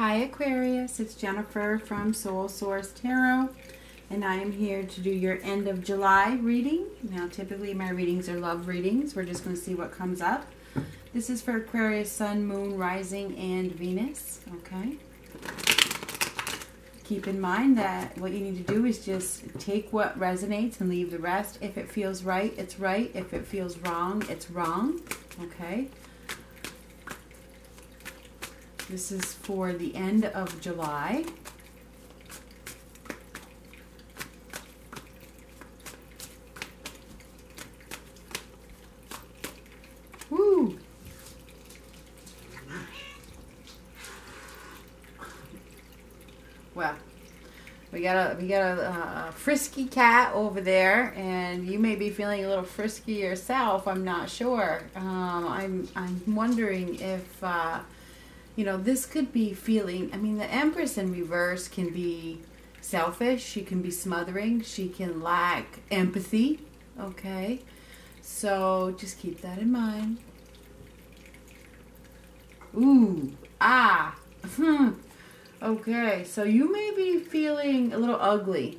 Hi Aquarius, it's Jennifer from Soul Source Tarot, and I am here to do your end of July reading. Now typically my readings are love readings. We're just going to see what comes up. This is for Aquarius, Sun, Moon, Rising, and Venus. Okay. Keep in mind that what you need to do is just take what resonates and leave the rest. If it feels right, it's right. If it feels wrong, it's wrong. Okay. This is for the end of July. Woo! Well, we got a frisky cat over there, and you may be feeling a little frisky yourself. I'm not sure. I'm wondering if. You know, this could be feeling, I mean, the Empress in reverse can be selfish. She can be smothering. She can lack empathy. Okay. So just keep that in mind. Ooh. Ah. Okay. So you may be feeling a little ugly.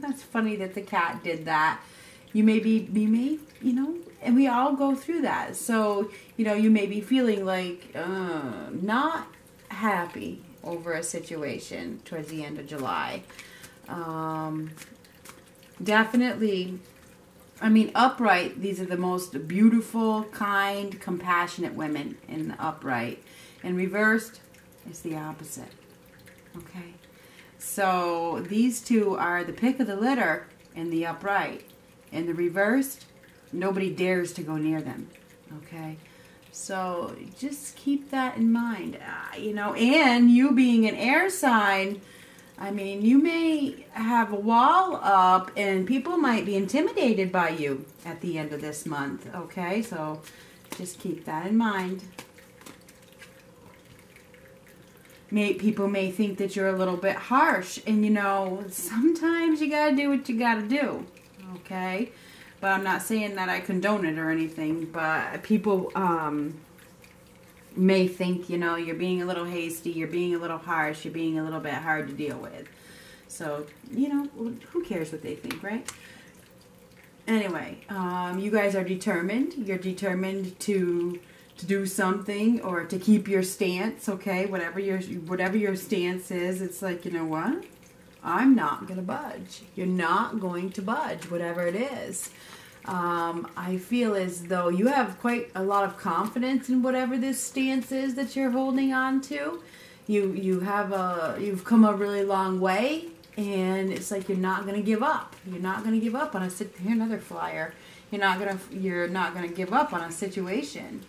That's funny that the cat did that. You may, you know, and we all go through that. So, you know, you may be feeling like not happy over a situation towards the end of July. Definitely, I mean, upright, these are the most beautiful, kind, compassionate women in the upright. And reversed is the opposite. Okay. So these two are the pick of the litter in the upright. In the reversed, nobody dares to go near them, okay? So just keep that in mind, you know, and you being an air sign, I mean, you may have a wall up and people might be intimidated by you at the end of this month, okay? So just keep that in mind. People may think that you're a little bit harsh, and, you know, sometimes you got to do what you got to do. Okay, but I'm not saying that I condone it or anything, but people may think, you know, you're being a little hasty, you're being a little harsh, you're being a little bit hard to deal with. So, you know, who cares what they think, right? Anyway, you guys are determined. You're determined to do something or to keep your stance, okay? Whatever your stance is, it's like, you know what? I'm not going to budge. You're not going to budge, whatever it is. I feel as though you have quite a lot of confidence in whatever this stance is that you're holding on to. You've come a really long way, and it's like you're not going to give up. You're not going to give up on a give up on a situation.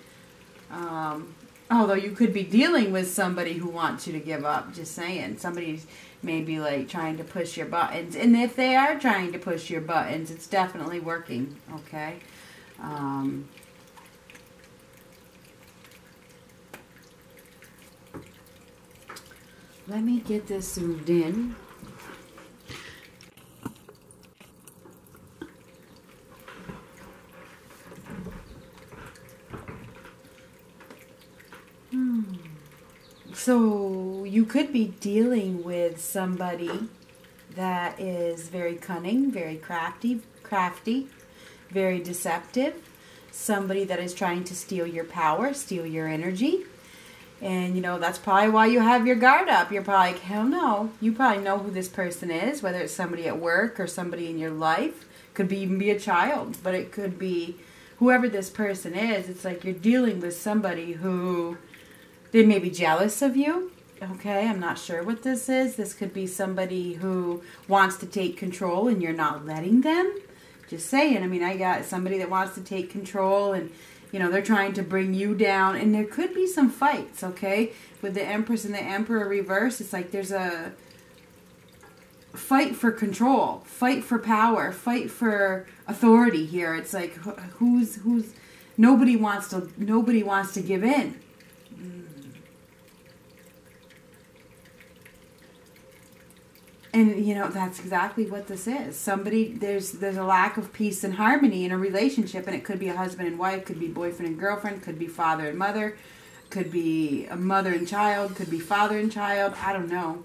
Although you could be dealing with somebody who wants you to give up, just saying. Somebody's maybe like trying to push your buttons. And if they are trying to push your buttons, it's definitely working, okay? Let me get this zoomed in. So you could be dealing with somebody that is very cunning, very crafty, very deceptive. Somebody that is trying to steal your power, steal your energy. And, you know, that's probably why you have your guard up. You're probably like, hell no. You probably know who this person is, whether it's somebody at work or somebody in your life. Could be even be a child, but it could be whoever this person is. It's like you're dealing with somebody who... they may be jealous of you, okay? I'm not sure what this is. This could be somebody who wants to take control and you're not letting them. Just saying. I mean, I got somebody that wants to take control and, you know, they're trying to bring you down. And there could be some fights, okay? With the Empress and the Emperor reverse, it's like there's a fight for control, fight for power, fight for authority here. It's like nobody wants to give in. And, you know, that's exactly what this is. Somebody, there's a lack of peace and harmony in a relationship, and it could be a husband and wife, could be boyfriend and girlfriend, could be father and mother, could be a mother and child, could be father and child, I don't know.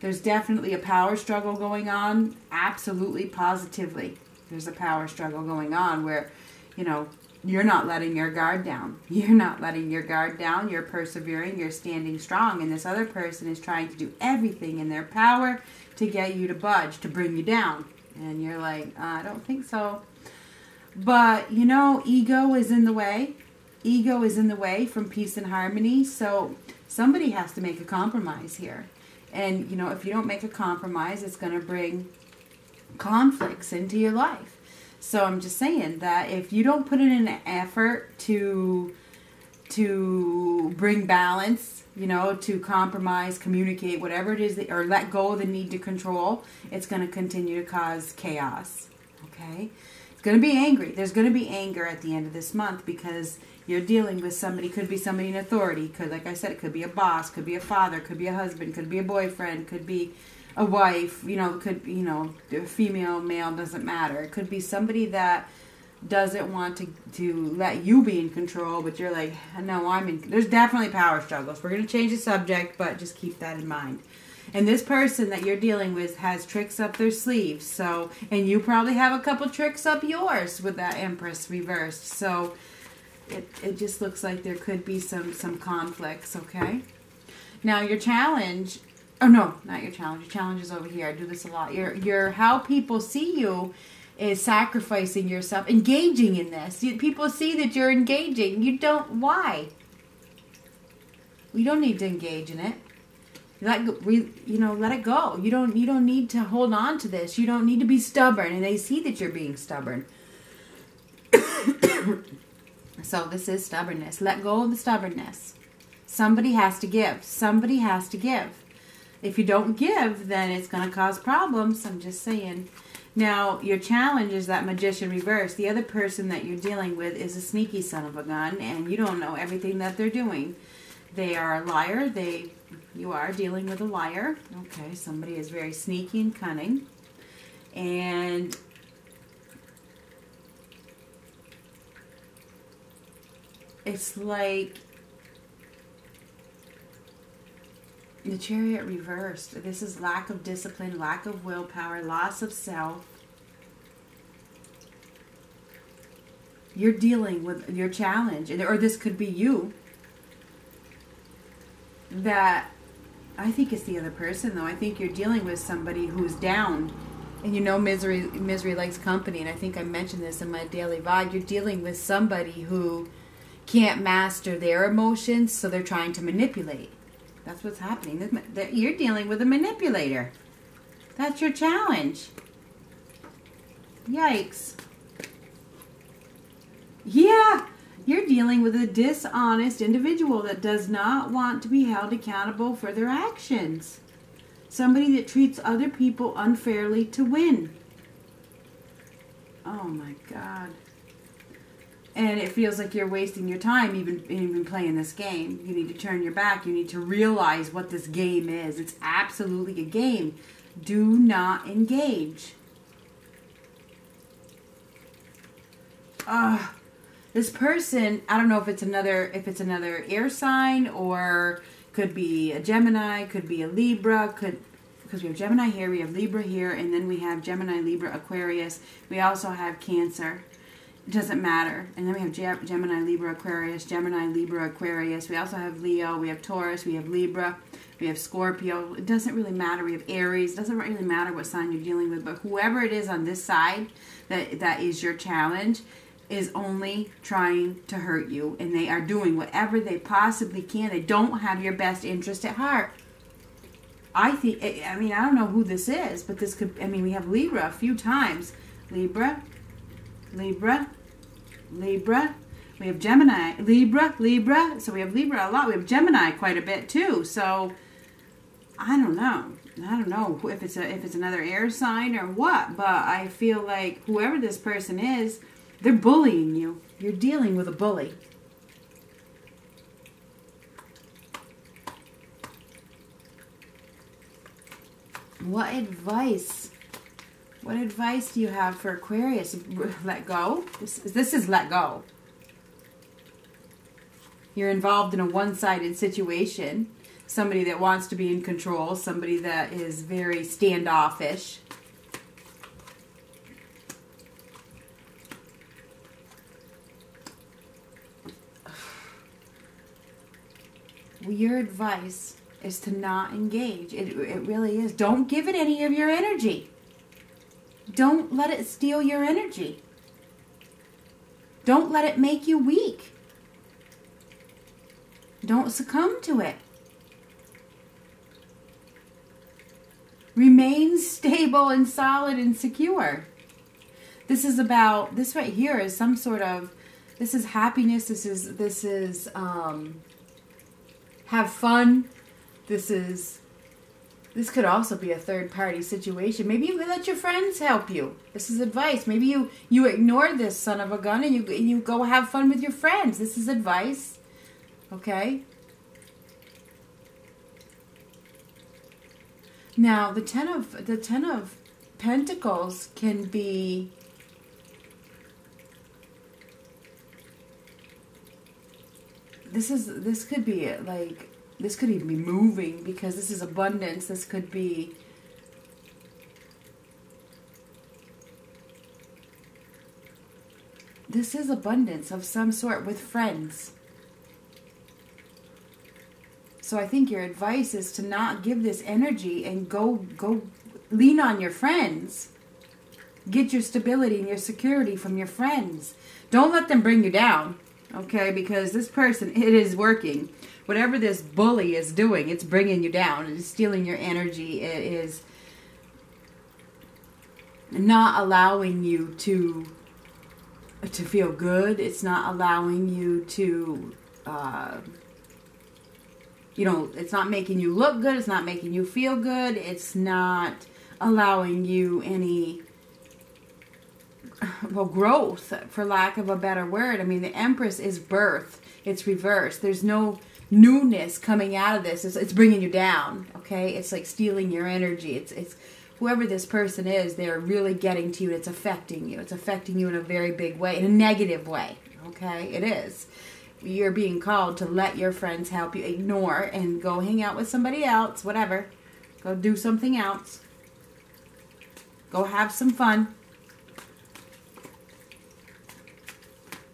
There's definitely a power struggle going on, absolutely, positively. There's a power struggle going on where, you know, you're not letting your guard down. You're not letting your guard down. You're persevering. You're standing strong. And this other person is trying to do everything in their power to get you to budge, to bring you down. And you're like, I don't think so. But, you know, ego is in the way. Ego is in the way from peace and harmony. So somebody has to make a compromise here. And, you know, if you don't make a compromise, it's going to bring conflicts into your life. So I'm just saying that if you don't put in an effort to bring balance, you know, to compromise, communicate, whatever it is, that, or let go of the need to control, it's going to continue to cause chaos, okay? It's going to be angry. There's going to be anger at the end of this month because you're dealing with somebody, could be somebody in authority, could, like I said, it could be a boss, could be a father, could be a husband, could be a boyfriend, could be a wife, you know, could, you know, female, male, doesn't matter. It could be somebody that doesn't want to let you be in control, but you're like, no, I'm in. There's definitely power struggles. We're going to change the subject, but just keep that in mind. And this person that you're dealing with has tricks up their sleeves. So, and you probably have a couple tricks up yours with that Empress reversed. So it just looks like there could be some conflicts, okay? Now your challenge, oh, no, not your challenge. Your challenge is over here. I do this a lot. Your how people see you is sacrificing yourself, engaging in this. People see that you're engaging. You don't, why? You don't need to engage in it. Let it go. You don't need to hold on to this. You don't need to be stubborn. And they see that you're being stubborn. So this is stubbornness. Let go of the stubbornness. Somebody has to give. Somebody has to give. If you don't give, then it's going to cause problems. I'm just saying. Now, your challenge is that Magician reverse. The other person that you're dealing with is a sneaky son of a gun, and you don't know everything that they're doing. They are a liar. You are dealing with a liar. Okay, somebody is very sneaky and cunning. And it's like the Chariot reversed. This is lack of discipline, lack of willpower, loss of self. You're dealing with your challenge, or this could be you. That, I think it's the other person though. I think you're dealing with somebody who's down. And you know, misery likes company. And I think I mentioned this in my daily vibe. You're dealing with somebody who can't master their emotions, so they're trying to manipulate. That's what's happening. You're dealing with a manipulator. That's your challenge. Yikes. Yeah, you're dealing with a dishonest individual that does not want to be held accountable for their actions. Somebody that treats other people unfairly to win. Oh my God. And it feels like you're wasting your time even playing this game. You need to turn your back. You need to realize what this game is. It's absolutely a game. Do not engage. This person, I don't know if it's another air sign, or could be a Gemini, could be a Libra, because we have Gemini here, we have Libra here, and then we have Gemini, Libra, Aquarius. We also have Cancer. It doesn't matter. And then we have Gemini, Libra, Aquarius, Gemini, Libra, Aquarius. We also have Leo, we have Taurus, we have Libra, we have Scorpio. It doesn't really matter. We have Aries. It doesn't really matter what sign you're dealing with. But whoever it is on this side that is your challenge is only trying to hurt you. And they are doing whatever they possibly can. They don't have your best interest at heart. I don't know who this is, but this could, we have Libra a few times. Libra. Libra, Libra, we have Gemini, Libra, Libra, so we have Libra a lot, we have Gemini quite a bit too, so I don't know if it's another air sign or what, but I feel like whoever this person is, they're bullying you. You're dealing with a bully. What advice do you have for Aquarius? Let go? This is let go. You're involved in a one-sided situation. Somebody that wants to be in control. Somebody that is very standoffish. Your advice is to not engage. It really is. Don't give it any of your energy. Don't let it steal your energy. Don't let it make you weak. Don't succumb to it. Remain stable and solid and secure. This is about, this right here is some sort of, this is happiness. This is have fun. This could also be a third-party situation. Maybe you let your friends help you. This is advice. Maybe you ignore this son of a gun and you go have fun with your friends. This is advice. Okay? Now, the Ten of Pentacles can be this could even be moving, because this is abundance. This could be this is abundance of some sort with friends. So I think your advice is to not give this energy and go lean on your friends. Get your stability and your security from your friends. Don't let them bring you down. Okay, because this person, it is working. Whatever this bully is doing, it's bringing you down. It is stealing your energy. It is not allowing you to feel good. It's not allowing you to, you know, it's not making you look good. It's not making you feel good. It's not allowing you any... well, growth, for lack of a better word. I mean, the Empress is birth. It's reversed. There's no newness coming out of this. It's bringing you down, okay? It's like stealing your energy. It's whoever this person is, they're really getting to you. It's affecting you. It's affecting you in a very big way, in a negative way, okay? It is. You're being called to let your friends help you. Ignore and go hang out with somebody else, whatever. Go do something else. Go have some fun.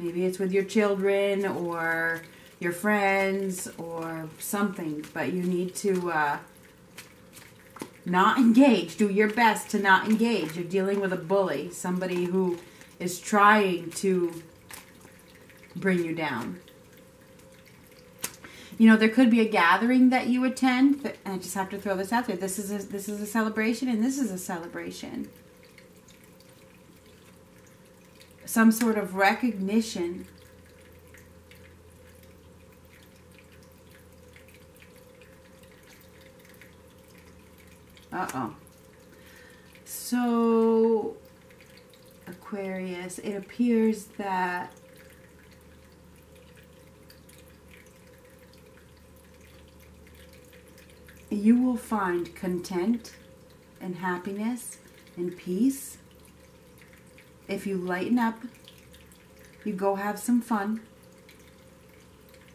Maybe it's with your children or your friends or something, but you need to not engage. Do your best to not engage. You're dealing with a bully, somebody who is trying to bring you down. You know, there could be a gathering that you attend. But I just have to throw this out there. This is a celebration, and this is a celebration. Some sort of recognition. Uh-oh. So, Aquarius, it appears that you will find content and happiness and peace. If you lighten up, you go have some fun,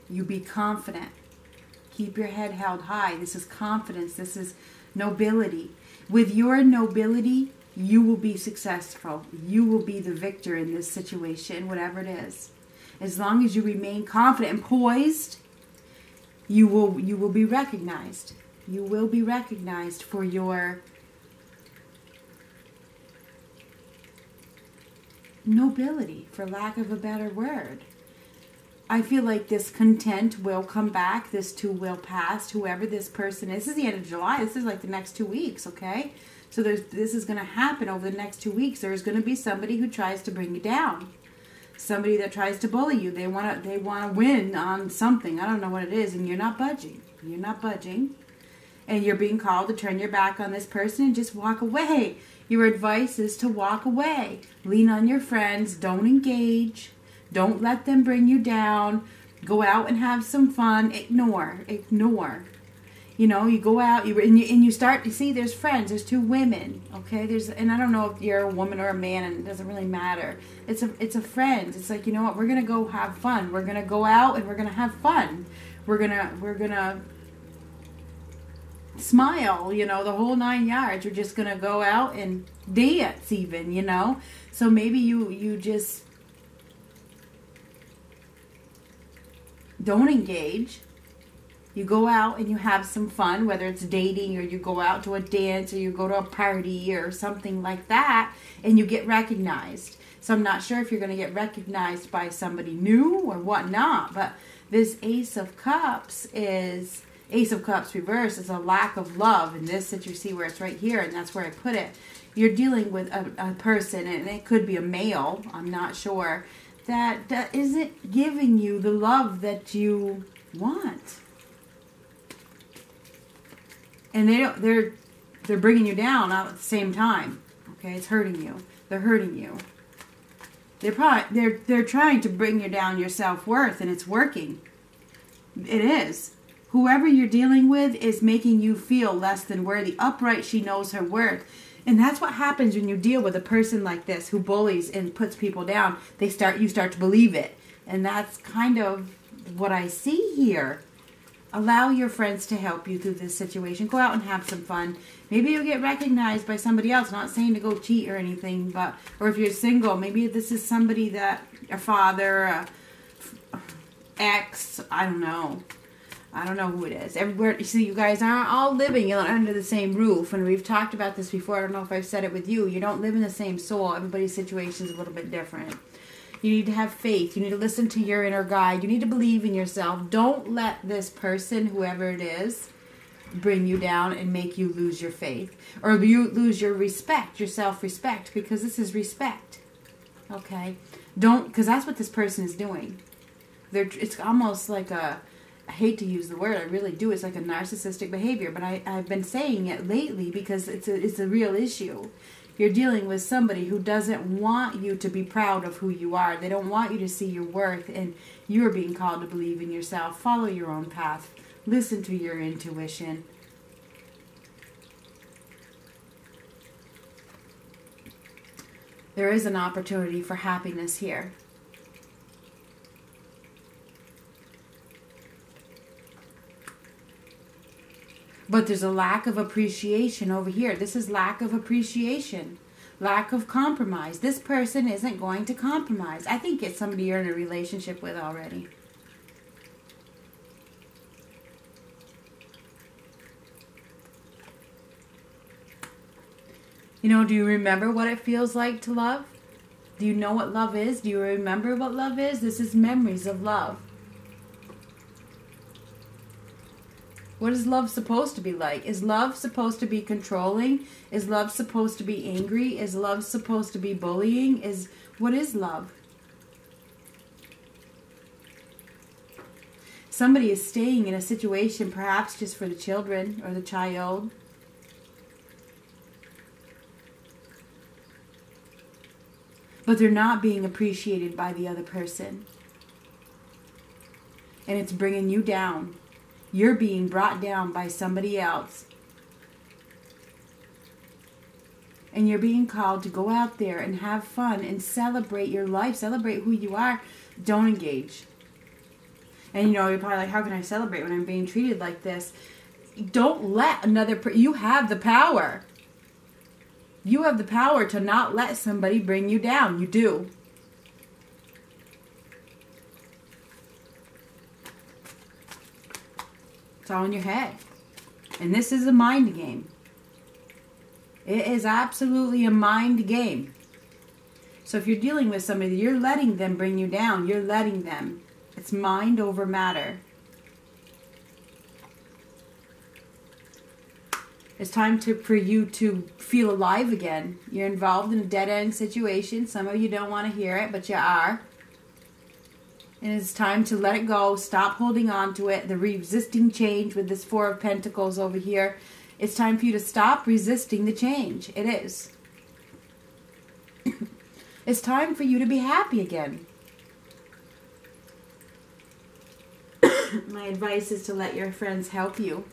you be confident, keep your head held high. This is confidence. This is nobility. With your nobility, you will be successful. You will be the victor in this situation, whatever it is. As long as you remain confident and poised, you will be recognized. You will be recognized for your nobility, for lack of a better word. I feel like this content will come back. This too will pass. Whoever this person is, this is the end of July. This is like the next 2 weeks, okay? So this is going to happen over the next 2 weeks. There's going to be somebody who tries to bring you down. Somebody that tries to bully you. They want to win on something. I don't know what it is, and you're not budging. You're not budging. And you're being called to turn your back on this person and just walk away. Your advice is to walk away. Lean on your friends. Don't engage. Don't let them bring you down. Go out and have some fun. Ignore. Ignore. You know, you go out, you start to see there's friends, there's two women, okay? And I don't know if you're a woman or a man, and it doesn't really matter. It's a friend. It's like, you know what, we're gonna go have fun. We're gonna go out and we're gonna have fun. We're gonna smile, you know, the whole 9 yards. You're just gonna go out and dance, even, you know. So maybe you just don't engage. You go out and you have some fun, whether it's dating or you go out to a dance or you go to a party or something like that, and you get recognized. So I'm not sure if you're going to get recognized by somebody new or whatnot, but this Ace of Cups is, Ace of Cups reverse is a lack of love. And this that you see where it's right here, and that's where I put it. You're dealing with a person, and it could be a male, I'm not sure, that isn't giving you the love that you want. And they're bringing you down all at the same time. Okay, it's hurting you. They're hurting you. They're trying to bring you down, your self-worth, and it's working. It is. Whoever you're dealing with is making you feel less than worthy. Upright, she knows her worth. And that's what happens when you deal with a person like this who bullies and puts people down. You start to believe it. And that's kind of what I see here. Allow your friends to help you through this situation. Go out and have some fun. Maybe you'll get recognized by somebody else. Not saying to go cheat or anything, but, or if you're single, maybe this is somebody that, a father, a ex, I don't know. I don't know who it is. Everywhere, you see, you guys aren't all living under the same roof. And we've talked about this before. I don't know if I've said it with you. You don't live in the same soul. Everybody's situation is a little bit different. You need to have faith. You need to listen to your inner guide. You need to believe in yourself. Don't let this person, whoever it is, bring you down and make you lose your faith. Or you lose your respect, your self-respect, because this is respect. Okay? Don't, because that's what this person is doing. It's almost like a, I hate to use the word, I really do. It's like a narcissistic behavior, but I've been saying it lately because it's a real issue. You're dealing with somebody who doesn't want you to be proud of who you are. They don't want you to see your worth, and you're being called to believe in yourself. Follow your own path. Listen to your intuition. There is an opportunity for happiness here. But there's a lack of appreciation over here. This is lack of appreciation. Lack of compromise. This person isn't going to compromise. I think it's somebody you're in a relationship with already. You know, do you remember what it feels like to love? Do you know what love is? Do you remember what love is? This is memories of love. What is love supposed to be like? Is love supposed to be controlling? Is love supposed to be angry? Is love supposed to be bullying? What is love? Somebody is staying in a situation perhaps just for the children or the child. But they're not being appreciated by the other person. And it's bringing you down. You're being brought down by somebody else. And you're being called to go out there and have fun and celebrate your life. Celebrate who you are. Don't engage. And you know, you're probably like, how can I celebrate when I'm being treated like this? Don't let another person. You have the power. You have the power to not let somebody bring you down. You do. It's all in your head. And this is a mind game. It is absolutely a mind game. So if you're dealing with somebody, you're letting them bring you down. You're letting them. It's mind over matter. It's time for you to feel alive again. You're involved in a dead-end situation. Some of you don't want to hear it, but you are. And it's time to let it go. Stop holding on to it. The resisting change with this Four of Pentacles over here. It's time for you to stop resisting the change. It is. It's time for you to be happy again. My advice is to let your friends help you.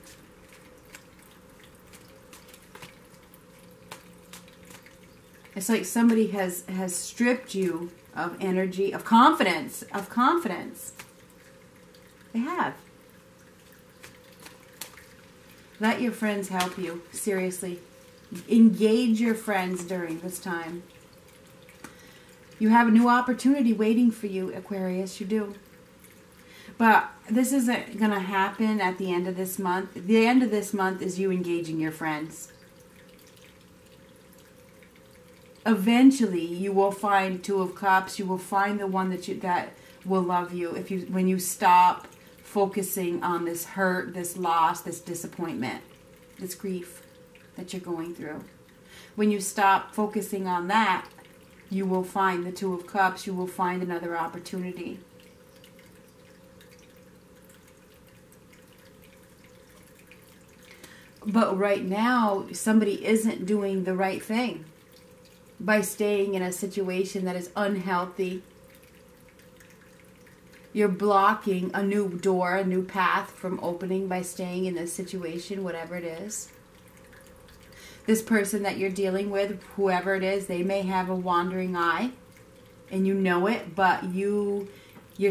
It's like somebody has stripped you of energy, of confidence, They have. Let your friends help you, seriously. Engage your friends during this time. You have a new opportunity waiting for you, Aquarius, you do. But this isn't going to happen at the end of this month. The end of this month is you engaging your friends. Eventually, you will find Two of Cups. You will find the one that will love you when you stop focusing on this hurt, this loss, this disappointment, this grief that you're going through. When you stop focusing on that, you will find the Two of Cups. You will find another opportunity. But right now, somebody isn't doing the right thing by staying in a situation that is unhealthy. You're blocking a new door, a new path from opening by staying in this situation, whatever it is. This person that you're dealing with, whoever it is, they may have a wandering eye, and you know it, but you're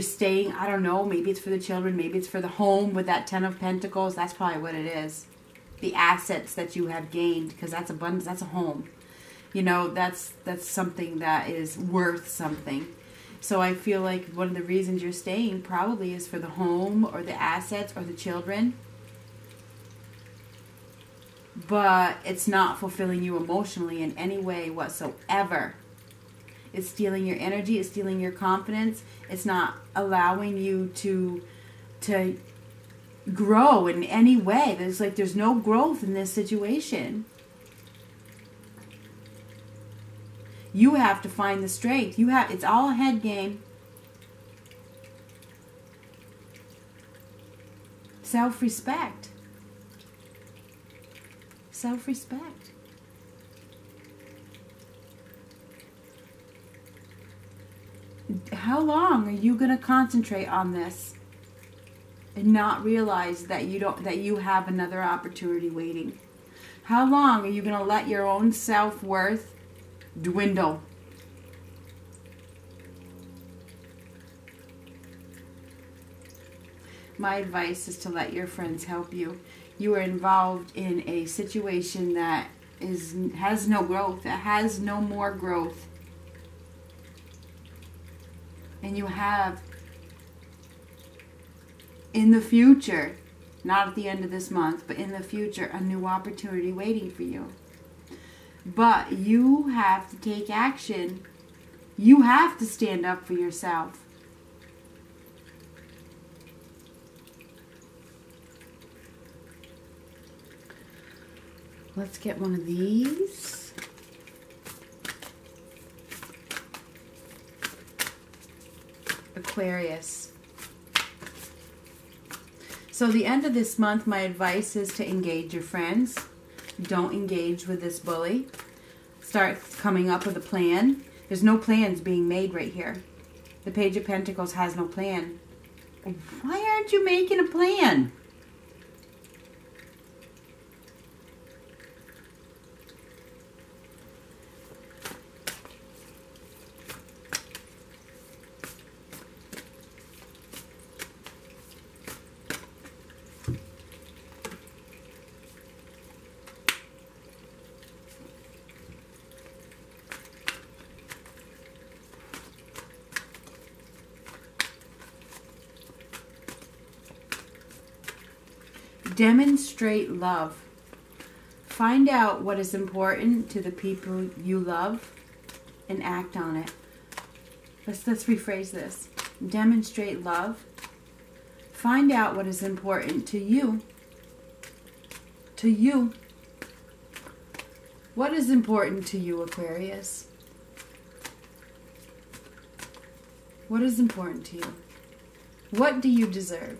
staying, I don't know, maybe it's for the children, maybe it's for the home with that 10 of Pentacles. That's probably what it is. The assets that you have gained, because that's abundance, that's a home. You know, that's something that is worth something. So I feel like one of the reasons you're staying probably is for the home or the assets or the children. But it's not fulfilling you emotionally in any way whatsoever. It's stealing your energy. It's stealing your confidence. It's not allowing you to grow in any way. There's no growth in this situation. You have to find the strength. It's all a head game. Self-respect. Self-respect. How long are you going to concentrate on this and not realize that you have another opportunity waiting? How long are you going to let your own self-worth dwindle? My advice is to let your friends help you. You are involved in a situation that has no growth, that has no more growth. And you have in the future, not at the end of this month, but in the future, a new opportunity waiting for you. But you have to take action. You have to stand up for yourself. Let's get one of these. Aquarius. So the end of this month, my advice is to engage your friends. Don't engage with this bully. Start coming up with a plan. There's no plans being made right here. The Page of Pentacles has no plan. Why aren't you making a plan? Demonstrate love. Find out what is important to the people you love and act on it. Let's rephrase this. Demonstrate love. Find out what is important to you. To you. What is important to you, Aquarius? What is important to you? What do you deserve?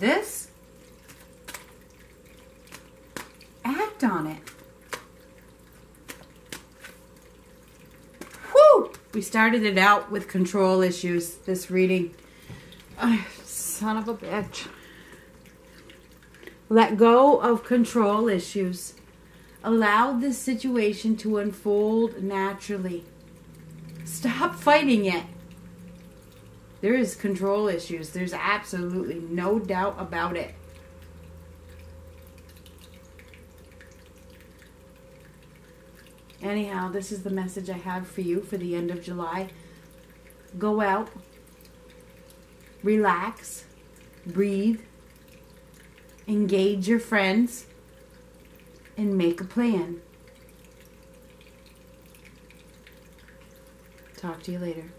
This? On it. Whew! We started it out with control issues, this reading. Oh, son of a bitch. Let go of control issues. Allow this situation to unfold naturally. Stop fighting it. There is control issues. There's absolutely no doubt about it. Anyhow, this is the message I have for you for the end of July. Go out. Relax. Breathe. Engage your friends. And make a plan. Talk to you later.